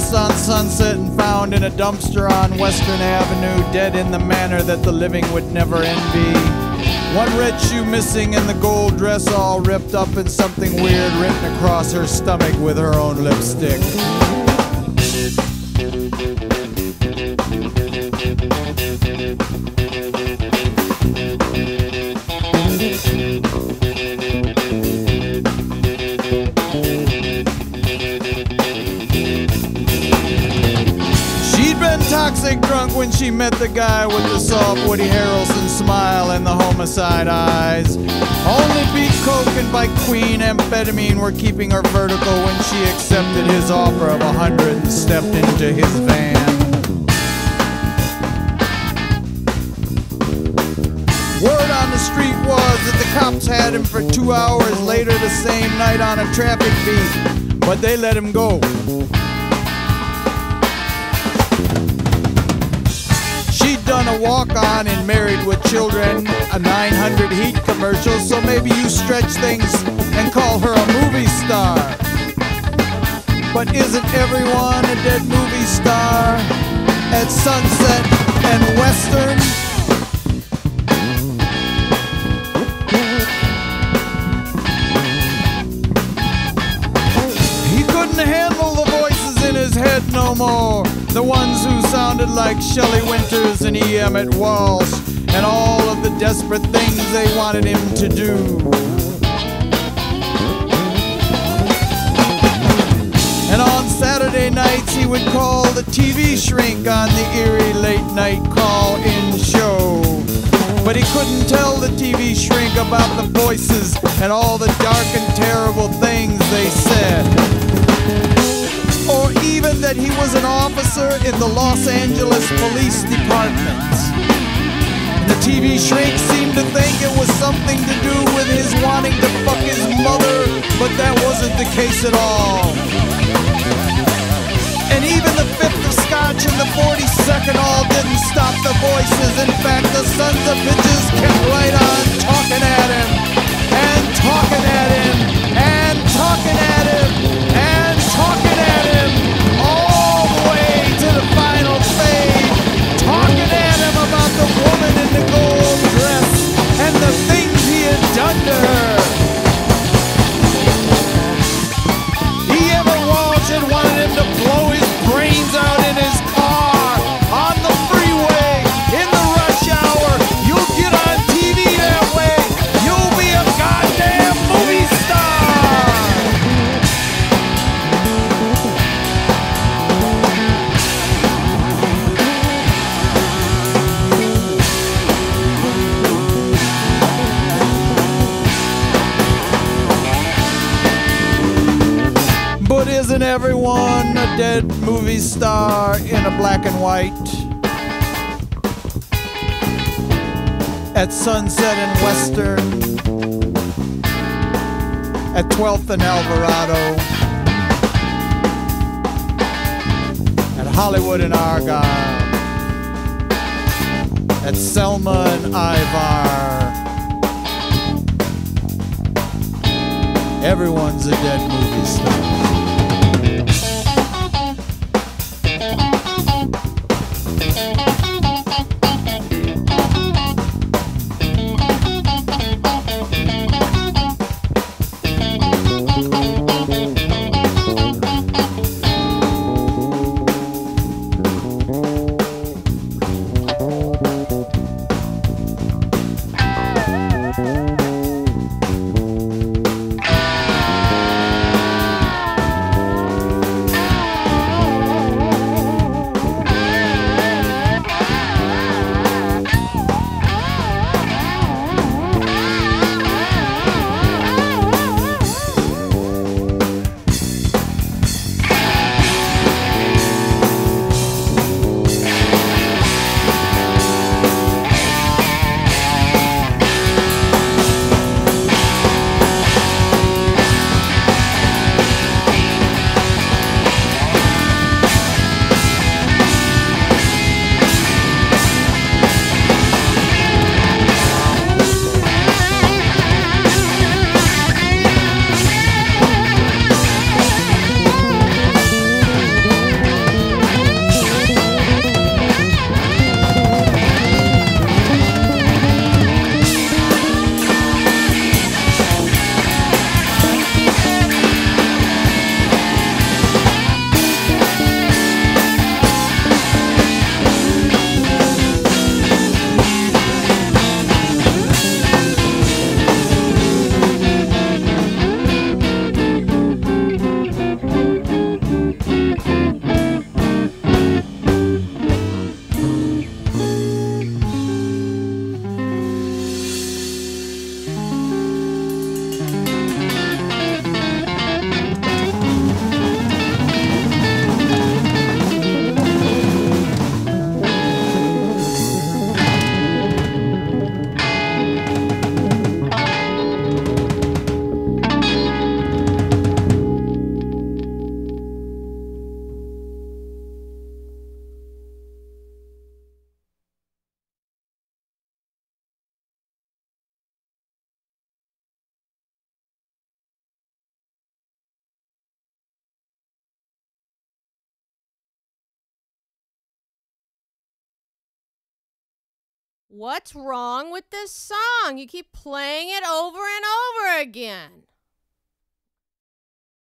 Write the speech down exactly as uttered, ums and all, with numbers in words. Lost on Sunset and found in a dumpster on Western Avenue, dead in the manner that the living would never envy. One red shoe missing and the gold dress all ripped up, and something weird written across her stomach with her own lipstick. Toxic drunk when she met the guy with the soft Woody Harrelson smile and the homicide eyes. Only beat coke and by queen amphetamine were keeping her vertical when she accepted his offer of a hundred and stepped into his van. Word on the street was that the cops had him for two hours later the same night on a traffic beat, but they let him go. A walk-on and Married with Children, a nine hundred Heat commercial, so maybe you stretch things and call her a movie star. But isn't everyone a dead movie star at Sunset and Western? He couldn't handle the voices in his head no more. The ones who sounded like Shelley Winters and E. Emmett Walsh, and all of the desperate things they wanted him to do. And on Saturday nights he would call the T V shrink on the eerie late night call-in show. But he couldn't tell the T V shrink about the voices and all the dark and terrible things they said. Or even that he was an officer in the Los Angeles Police Department. The T V shrink seemed to think it was something to do with his wanting to fuck his mother, but that wasn't the case at all. And even the fifth of scotch and the forty-second all didn't stop the voices. In fact, the sons of bitches kept right on talking at him, and talking at him, and talking at him, and talking at him. But isn't everyone a dead movie star in a black and white? At Sunset and Western, at twelfth and Alvarado, at Hollywood and Argyle, at Selma and Ivar. Everyone's a dead movie star. What's wrong with this song? You keep playing it over and over again.